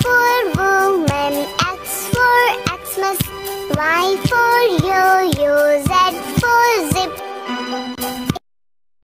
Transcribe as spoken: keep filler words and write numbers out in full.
For woman, X for Xmas, Y for yo-yo.